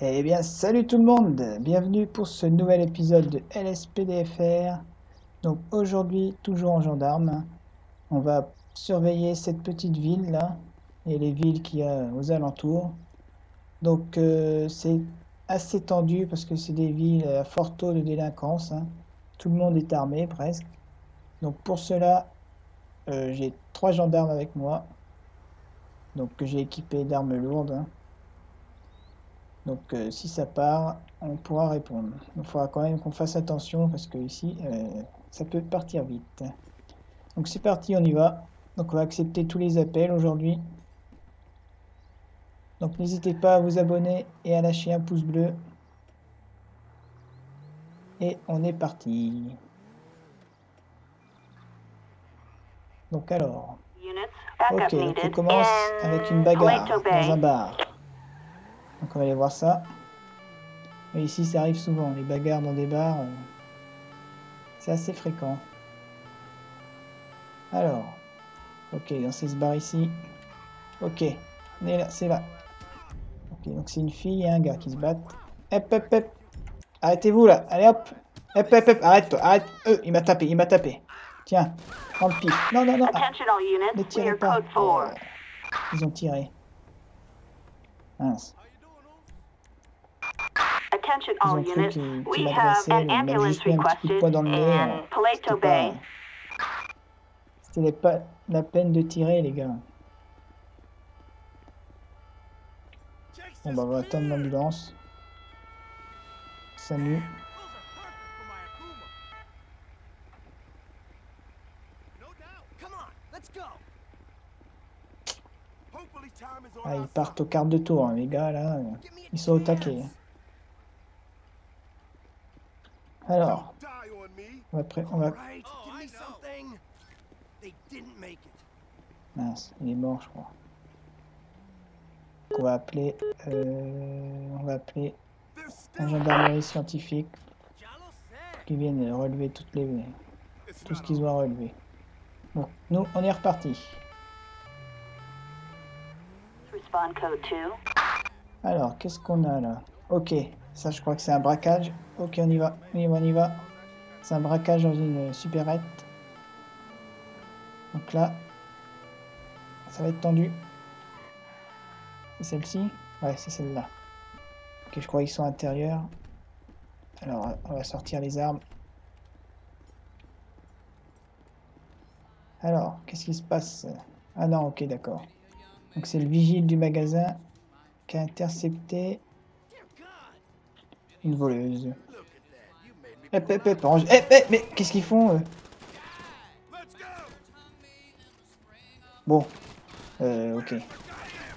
Eh bien salut tout le monde, bienvenue pour ce nouvel épisode de LSPDFR. Donc aujourd'hui, toujours en gendarme, on va surveiller cette petite ville là et les villes qu'il y a aux alentours. Donc c'est assez tendu parce que c'est des villes à fort taux de délinquance, hein. Tout le monde est armé presque. Donc pour cela, j'ai 3 gendarmes avec moi, donc que j'ai équipés d'armes lourdes, hein. Donc si ça part, on pourra répondre. Il faudra quand même qu'on fasse attention parce que ici, ça peut partir vite. Donc c'est parti, on y va. Donc on va accepter tous les appels aujourd'hui. Donc n'hésitez pas à vous abonner et à lâcher un pouce bleu. Et on est parti. Donc alors, ok, donc on commence avec une bagarre dans un bar. Donc on va aller voir ça. Et ici ça arrive souvent, les bagarres dans des bars, c'est assez fréquent. Alors, ok, dans ce bar ici. Ok, on est là, c'est là. Ok, donc c'est une fille et un gars qui se battent. Hep, hep, hep. Arrêtez-vous là, allez hop. Hep, hep, hep, arrête, arrête. Il m'a tapé, il m'a tapé. Tiens, prends le pif. Non, non, non, ah, ne tirez pas. Ils ont tiré. Mince. Attention all units, we have an ambulance requested in Paleto Bay. C'était pas la peine de tirer les gars. Bon bah on va attendre l'ambulance. Salut. Ah, ils partent au quart de tour, hein, les gars là, ils sont au taquet. Alors, on va... Mince, il est mort, je crois. Donc, on va appeler un gendarmerie scientifique qui vienne relever tout ce qu'ils ont à relever. Bon, nous, on est reparti. Alors, qu'est-ce qu'on a là? Ok, ça je crois que c'est un braquage. Ok, on y va, on y va, on y va. C'est un braquage dans une supérette. Donc là, ça va être tendu. C'est celle-ci? Ouais, c'est celle-là. Ok, je crois qu'ils sont intérieurs. Alors, on va sortir les armes. Alors, qu'est-ce qui se passe? Ah non, ok, d'accord. Donc c'est le vigile du magasin qui a intercepté une voleuse. Hep, hep, hep, range. Hep, hep, mais qu'est-ce qu'ils font eux? Bon, ok.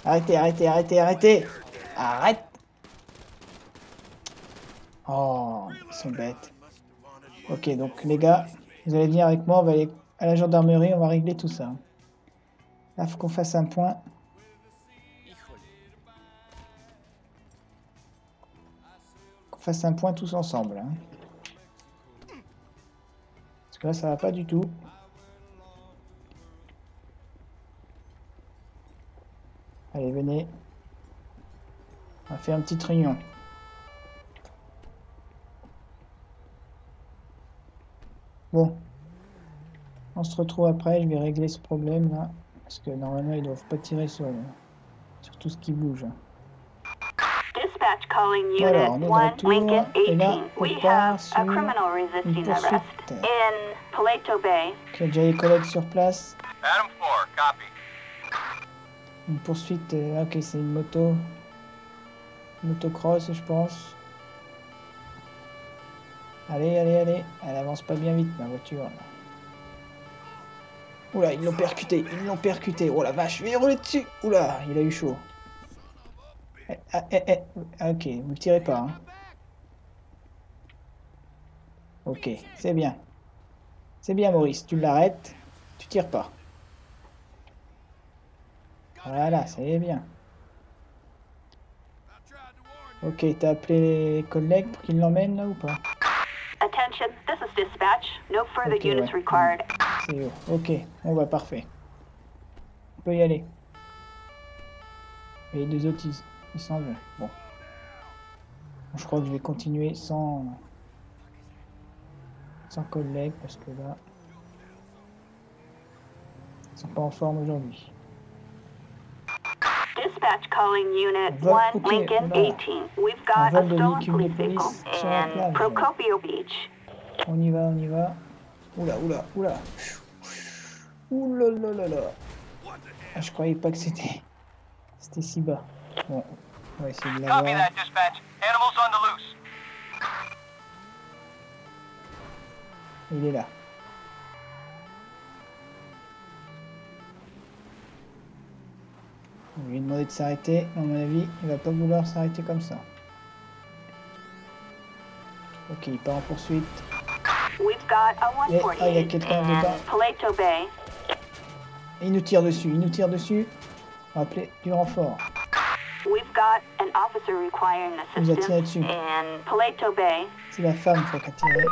Arrêtez, arrêtez, arrêtez, arrêtez. Arrête. Oh, ils sont bêtes. Ok, donc les gars, vous allez venir avec moi, on va aller à la gendarmerie, on va régler tout ça. Là, faut qu'on fasse un point. Fasse un point tous ensemble, hein. Parce que là ça va pas du tout. Allez venez, on va faire une petite réunion. Bon, on se retrouve après, je vais régler ce problème là parce que normalement ils doivent pas tirer sur tout ce qui bouge. Alors, on est de retour, et là, on part sur une poursuite. Ok, déjà les collègues sur place. Une poursuite, ok, c'est une moto. Motocross, je pense. Allez, allez, allez. Elle avance pas bien vite, ma voiture. Oula, ils l'ont percuté, ils l'ont percuté. Oh la vache, je vais rouler dessus. Oula, il a eu chaud. Ah, ok, vous ne tirez pas. Hein. Ok, c'est bien. C'est bien, Maurice. Tu l'arrêtes, tu tires pas. Voilà, c'est bien. Ok, t'as appelé les collègues pour qu'ils l'emmènent là ou pas? Attention, this is dispatch. No further units required. C'est haut. Ok, on va parfait. On peut y aller. Et les deux autistes. Il semble. Bon. Je crois que je vais continuer sans collègues parce que là, ils sont pas en forme aujourd'hui. Dispatch calling unit 1 Lincoln 18. We've got a stolen police vehicle in Procopio Beach. On y va, on y va. Oula, oula, oula. Oula, oula, oula. Ah, je croyais pas que c'était si bas. Bon, on va essayer de l'avoir. Il est là. On lui a demandé de s'arrêter. À mon avis, il va pas vouloir s'arrêter comme ça. Ok, il part en poursuite. Et, ah, il y a quelqu'un dedans. Il nous tire dessus, il nous tire dessus. On va appeler du renfort. Il nous a tiré dessus. C'est la femme qui a tiré.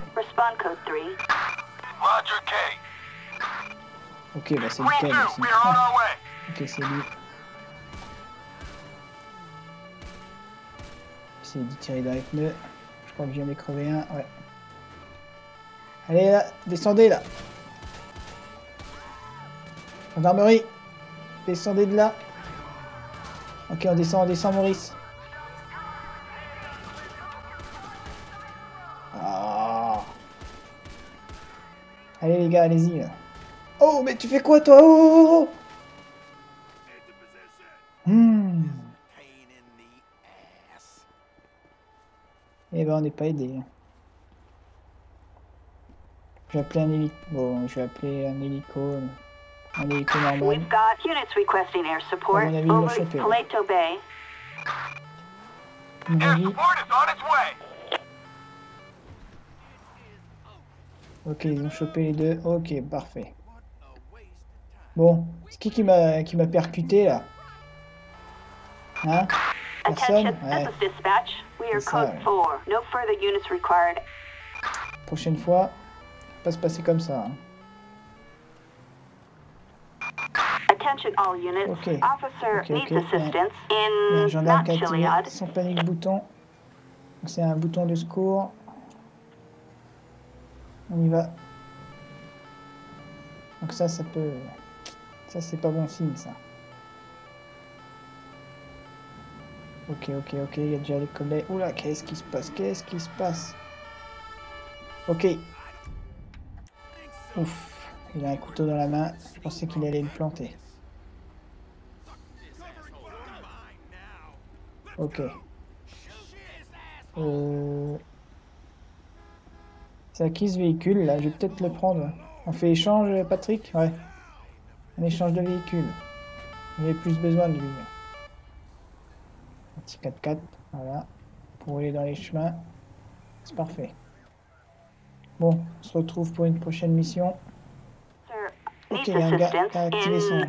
Ok, bah c'est lui. Ok, c'est lui. J'essaie de tirer dans les pneus. Je crois que je viens de crever un. Ouais. Allez là, descendez là. Gendarmerie, descendez de là. Ok, on descend, Maurice. Ah. Allez les gars, allez-y. Oh, mais tu fais quoi toi? Oh, oh, oh. Eh ben, on n'est pas aidé. Je vais appeler un hélico. Bon, je vais appeler un hélico. Un hélico normal. À mon avis, il l'a chopé. À mon avis. Ok, ils ont chopé les deux. Ok, parfait. Bon, c'est qui m'a percuté là? Hein? Personne? Ouais. C'est ça, ouais. Prochaine fois, pas se passer comme ça. Hein. Ok, ok, un gendarme qui a activé son panique bouton. C'est un bouton de secours. On y va. Donc ça peut... Ça, c'est pas bon signe, ça. Ok, ok, ok, il y a déjà les collègues. Oula, qu'est-ce qui se passe? Qu'est-ce qui se passe? Ok. Ouf, il a un couteau dans la main. Je pensais qu'il allait me planter. Ok. C'est à qui ce véhicule là? Je vais peut-être le prendre. On fait échange, Patrick? Ouais. Un échange de véhicules. J'ai plus besoin de lui. Un petit 4x4, voilà. Pour rouler dans les chemins. C'est parfait. Bon, on se retrouve pour une prochaine mission. Ok, il y a un gars qui a activé son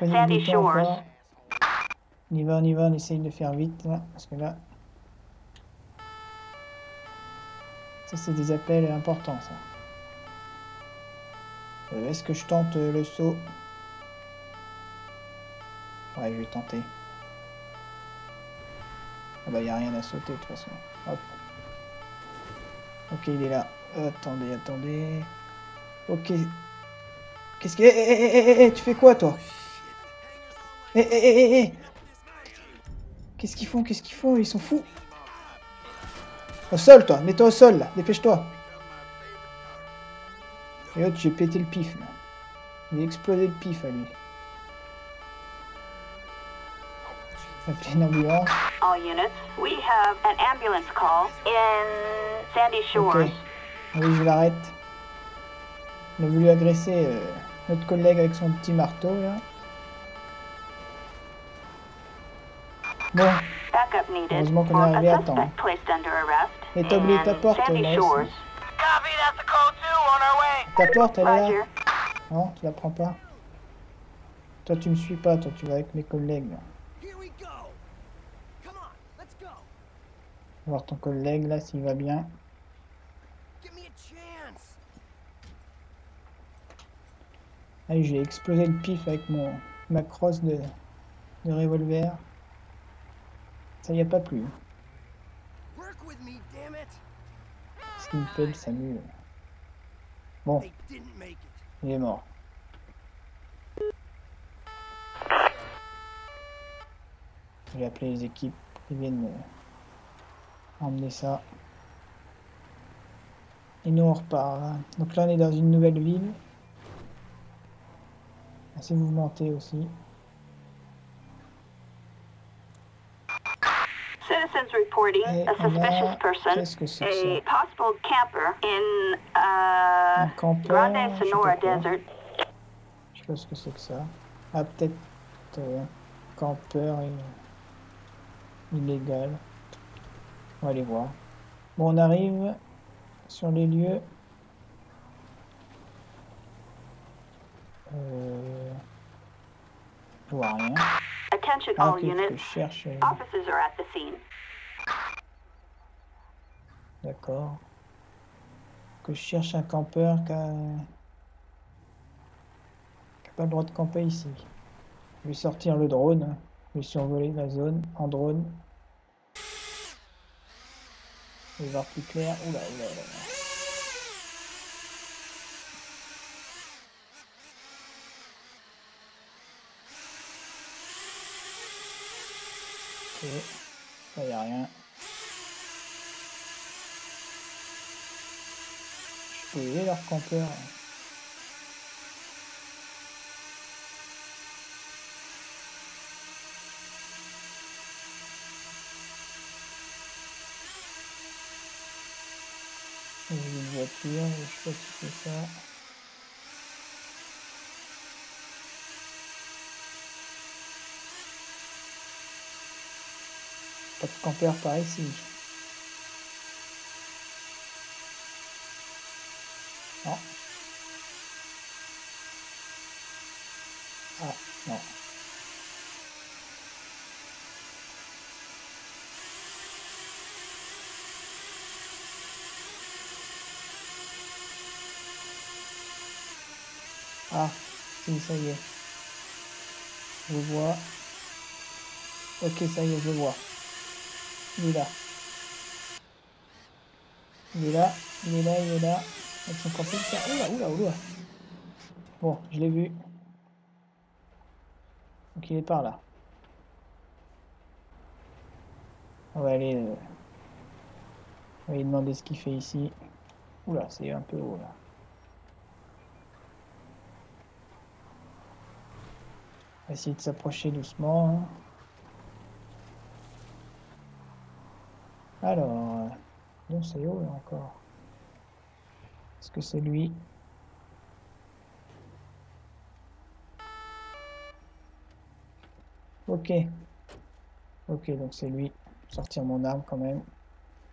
panique bouton encore. On y va, on y va, on essaye de faire vite, là, parce que là... Ça, c'est des appels importants, ça. Est-ce que je tente le saut? Ouais, je vais tenter. Ah bah, il n'y a rien à sauter, de toute façon. Hop. Ok, il est là. Attendez, attendez. Ok. Qu'est-ce qu'il est? Eh, tu fais quoi, toi? Eh. Qu'est-ce qu'ils font? Qu'est-ce qu'ils font? Ils sont fous. Au sol, toi. Mets-toi au sol, là. Dépêche-toi. Et hop, j'ai pété le pif, là. Il a explosé le pif, à lui. Appeler une ambulance. All units, we have an ambulance call in Sandy Shores. Okay. Oui, je l'arrête. On a voulu agresser notre collègue avec son petit marteau là. Bon. Heureusement qu'on est arrivé à temps. Établis ta porte, Maurice. Ta porte, elle est là. Non, tu la prends pas. Toi, tu me suis pas. Toi, tu vas avec mes collègues là. Voir ton collègue là s'il va bien. Allez, j'ai explosé le pif avec ma crosse de revolver. Ça y a pas plu. Simple Samuel. Bon. Il est mort. Je vais appeler les équipes qui viennent emmener ça. Et nous on repart. Hein. Donc là on est dans une nouvelle ville. Assez mouvementée aussi. Citizens reporting a suspicious person, a possible camper in Grand Senora Desert. Je sais pas ce que c'est que ça. Ah, peut-être campeur illégal. On va aller voir. Bon, on arrive sur les lieux. Je vois rien. Attention all units. Officers are at the scene. D'accord. Que je cherche un campeur qui n'a pas le droit de camper ici. Je vais sortir le drone. Je vais survoler la zone en drone. Je vais voir plus clair. Oula, oula, oula. Ok, ça y a rien. Je peux aider leur campeur. J'ai une voiture, je sais pas si c'est ça. Pas de campeur par ici. Non. Ah, non. Ah, si, ça y est. Je vois. Ok, ça y est, je vois. Il est là. Il est là, il est là, il est là. Avec son camping. Oula, oula, oula. Bon, je l'ai vu. Donc il est par là. On va aller. On va lui demander ce qu'il fait ici. Oula, c'est un peu haut là. On va essayer de s'approcher doucement. Hein. Alors, non c'est haut là encore. Est-ce que c'est lui? Ok. Ok, donc c'est lui. Je vais sortir mon arme quand même.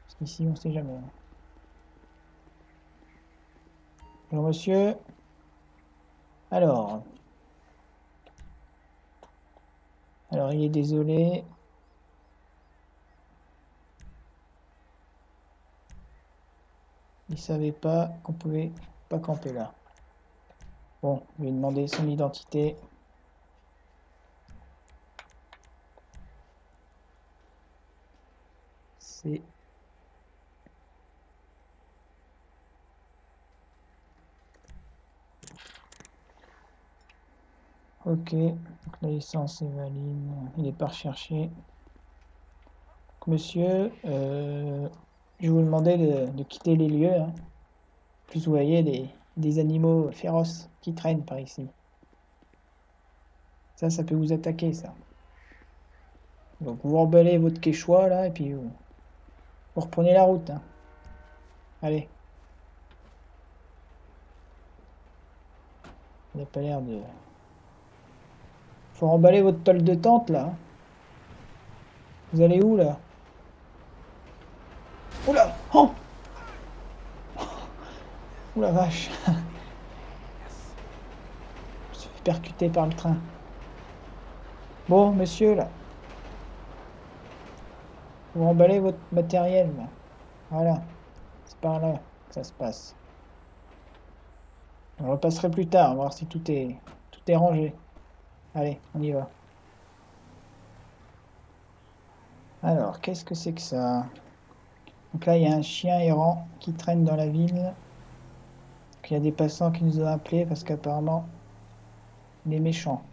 Parce qu'ici on sait jamais. Bonjour monsieur. Alors il est désolé. Il savait pas qu'on pouvait pas camper là. Bon, je lui ai demandé son identité. C'est... Ok, donc la licence est valide. Il n'est pas recherché. Monsieur... Je vous demandais de quitter les lieux. Hein. En plus, vous voyez des animaux féroces qui traînent par ici. Ça peut vous attaquer, ça. Donc, vous emballez votre quechua, là, et puis vous reprenez la route. Hein. Allez. Il n'a pas l'air de... Faut remballer votre toile de tente, là. Vous allez où, là? Oula, oh, oh la vache. Je suis percuté par le train. Bon, monsieur, là. Vous emballez votre matériel, là. Voilà. C'est par là que ça se passe. On repasserait plus tard, voir si tout est rangé. Allez, on y va. Alors, qu'est-ce que c'est que ça ? Donc là, il y a un chien errant qui traîne dans la ville. Donc, il y a des passants qui nous ont appelés parce qu'apparemment, il est méchant.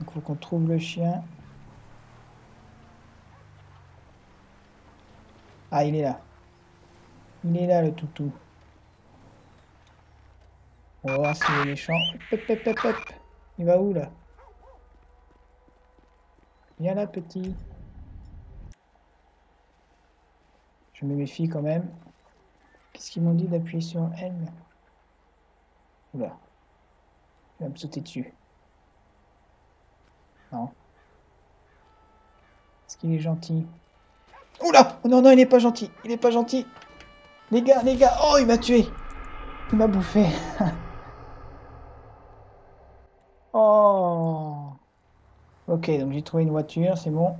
Donc il faut qu'on trouve le chien. Ah, il est là. Il est là, le toutou. On va voir s'il est méchant. Hop, hop, hop, hop. Il va où, là? Viens là, petit. Je me méfie quand même. Qu'est-ce qu'ils m'ont dit d'appuyer sur L? Oula. Il va me sauter dessus. Non. Est-ce qu'il est gentil? Oula! Oh non, non, il n'est pas gentil. Il n'est pas gentil. Les gars, oh, il m'a tué. Il m'a bouffé. Oh. Ok, donc j'ai trouvé une voiture, c'est bon.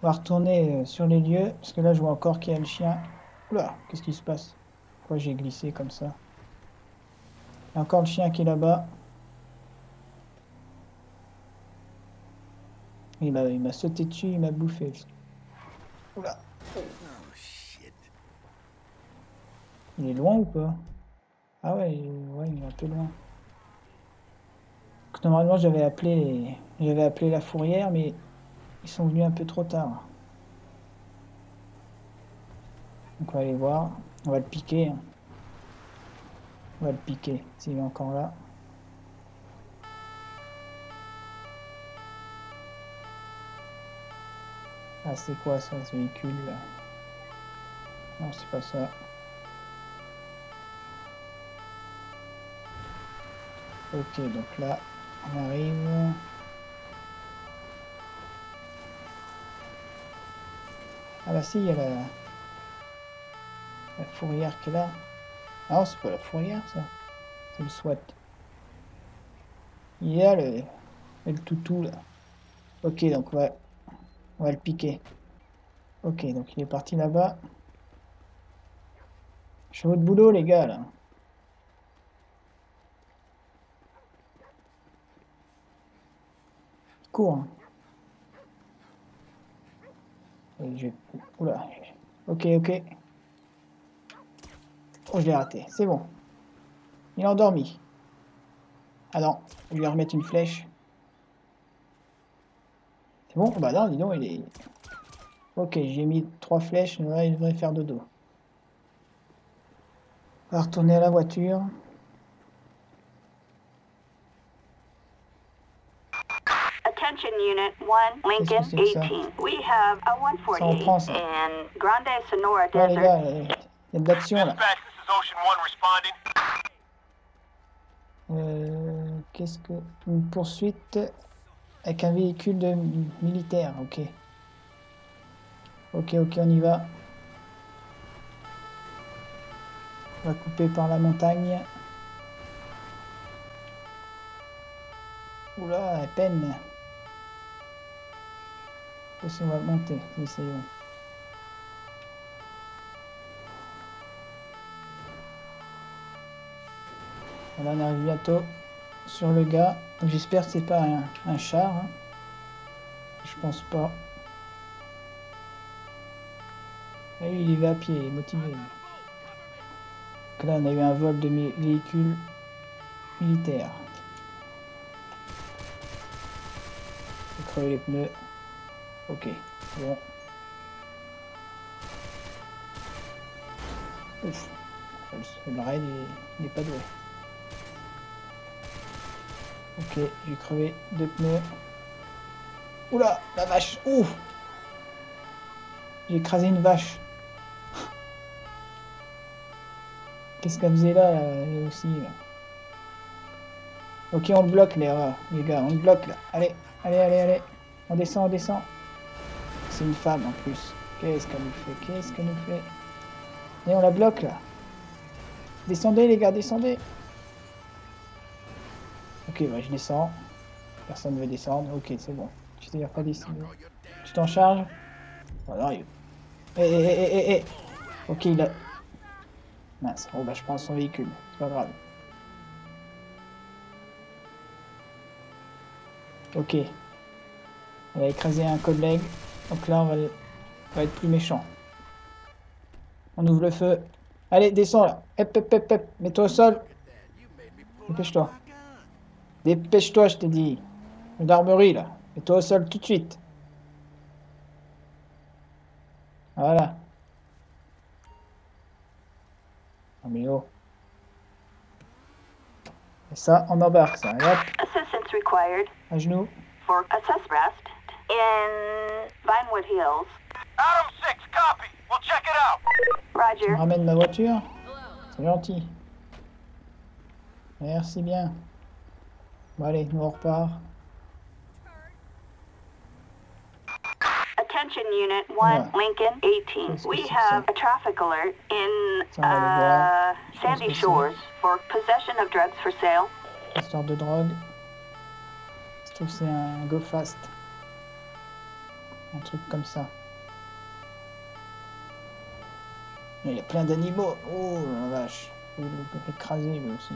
On va retourner sur les lieux, parce que là, je vois encore qu'il y a le chien. Oula, qu'est-ce qui se passe? Pourquoi j'ai glissé comme ça? Il y a encore le chien qui est là-bas. Il m'a sauté dessus, il m'a bouffé. Oula. Il est loin ou pas? Ah ouais, ouais, il est un peu loin. Donc, normalement, j'avais appelé, la fourrière, mais ils sont venus un peu trop tard. Donc on va aller voir. On va le piquer. On va le piquer s'il est encore là. Ah, c'est quoi ça, ce véhicule là? Non, c'est pas ça. Ok, donc là, on arrive. Ah bah si, il y a la fourrière qui est là. Ah non, c'est pas la fourrière ça. C'est le SWAT. Il y a le toutou là. Ok, donc on va le piquer. Ok, donc il est parti là-bas. Je fais votre boulot les gars là. Et je... Oula. Ok, ok. Oh, je l'ai raté. C'est bon. Il est endormi. Ah non, je vais lui remettre une flèche. C'est bon? Bah non, dis donc, il est... Ok, j'ai mis 3 flèches. Là, il devrait faire dodo. On va retourner à la voiture. Unit 1, Lincoln 18. We have a 148 in Grand Senora Desert. Il y a de l'action là. Qu'est-ce que... Une poursuite avec un véhicule de militaire, ok. Ok, ok, on y va. On va couper par la montagne. Oula, à peine. On va monter, essayons. Voilà, on arrive bientôt sur le gars. J'espère que c'est pas un char. Hein. Je pense pas. Et lui, il y va à pied, il est motivé. Donc là, on a eu un vol de véhicules militaires. Il faut crever les pneus. Ok, bon. Ouf, le raid il n'est pas doué. Ok, j'ai crevé 2 pneus. Oula, la vache, ouf! J'ai écrasé une vache. Qu'est-ce qu'elle faisait là, elle aussi là. Ok, on le bloque les gars, on le bloque là. Allez, allez, allez, allez. On descend, on descend. C'est une femme en plus. Qu'est-ce qu'elle nous fait? Qu'est-ce qu'elle nous fait? Et on la bloque là. Descendez les gars, descendez. Ok, bah, je descends. Personne ne veut descendre. Ok, c'est bon. Tu t'es pas d'ici. Tu t'en charges? Alors, il... Eh. Ok, il a... Mince. Oh bah je prends son véhicule. C'est pas grave. Ok. Elle a écrasé un collègue. Donc là, on va être plus méchant. On ouvre le feu. Allez, descends là. Hep, hep, hep, hep. Mets-toi au sol. Dépêche-toi. Dépêche-toi, je t'ai dit. Une armerie là. Mets-toi au sol tout de suite. Voilà. Oh, mais oh. Et ça, on embarque ça. Et hop. À genoux. Je ramène ma voiture. C'est gentil. Merci bien. Bon allez, nous on repart. Attention unit 1 Lincoln 18. We have a traffic alert in Sandy Shores for possession of drugs for sale. Histoire de drogue. Je trouve que c'est un go fast. Un truc comme ça. Il y a plein d'animaux. Oh la vache. Il peut écraser lui aussi.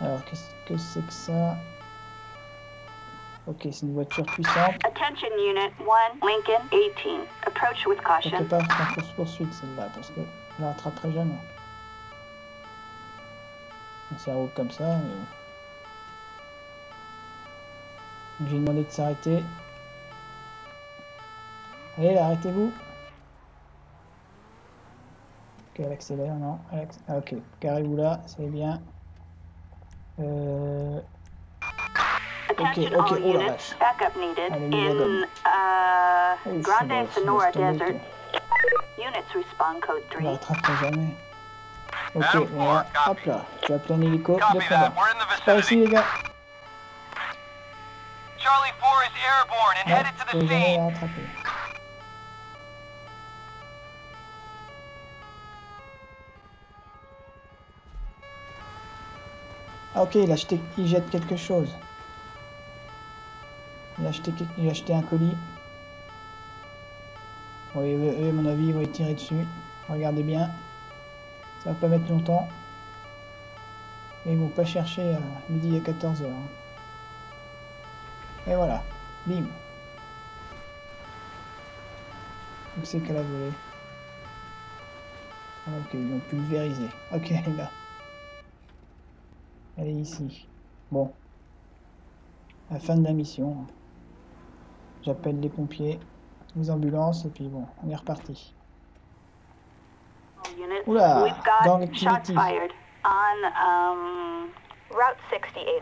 Alors, qu'est-ce que c'est que ça? Ok, c'est une voiture puissante. Attention unit 1 Lincoln 18. Approach with caution. Je ne sais pas, c'est en course-poursuite celle-là, parce que je la rattraperai jamais. Ça roule comme ça. J'ai demandé de s'arrêter. Allez, là, arrêtez-vous. Ok, elle accélère, non? Ah, ok, carrez-vous là, c'est bien. Ok, ok, oh la vache. Allez, nous l'adonne. Grand Senora Desert. On la rattrapera jamais. Ok, voilà. Hop là, tu as plein d'hélico. C'est pas ici, les gars. Ouais, les gens l'ont rattrapé. Ah ok, il jette quelque chose. Il a acheté un colis. Oui, eux, à mon avis, ils vont y tirer dessus. Regardez bien. Ça va pas mettre longtemps. Et ils vont pas chercher à midi à 14h. Et voilà. Bim. Où c'est qu'elle a volé? Ah, ok, ils l'ont pulvérisé. Ok, elle est là. Elle est ici. Bon. La fin de la mission. J'appelle les pompiers, les ambulances, et puis bon, on est reparti. Oula! Gang activity.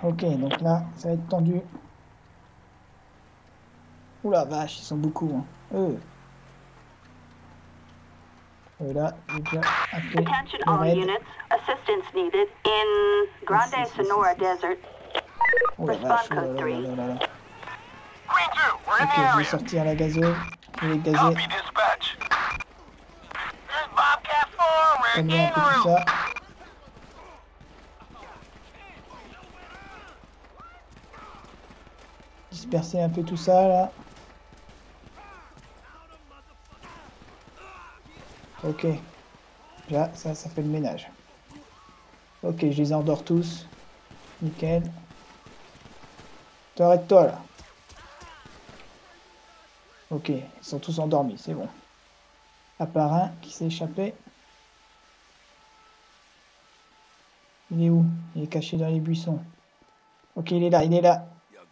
Ok, donc là, ça va être tendu. Oula vache, ils sont beaucoup, hein. Eux. Et là, déjà appelé le raid. Oh la vache, là. Ok, je vais sortir la gazeuse. Je vais les gazer. Comme un peu tout ça. Disperser un peu tout ça, là. Ok, là ça fait le ménage. Ok, je les endors tous. Nickel. T'arrêtes-toi là. Ok, ils sont tous endormis, c'est bon. À part un qui s'est échappé. Il est où? Il est caché dans les buissons. Ok, il est là, il est là.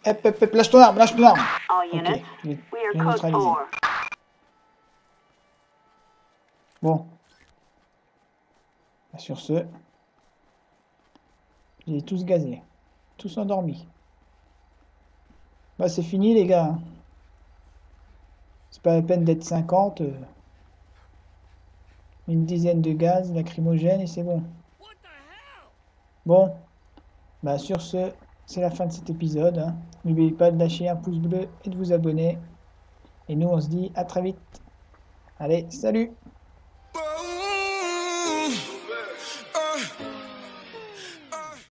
Hep, hep, hep, lâche ton arme, lâche ton arme. Ok, il est neutralisé. Bon, sur ce, j'ai tous gazés, tous endormis. Bah c'est fini les gars, c'est pas la peine d'être 50, une dizaine de gaz lacrymogènes et c'est bon. Bon, bah sur ce, c'est la fin de cet épisode, hein. N'oubliez pas de lâcher un pouce bleu et de vous abonner. Et nous on se dit à très vite, allez salut!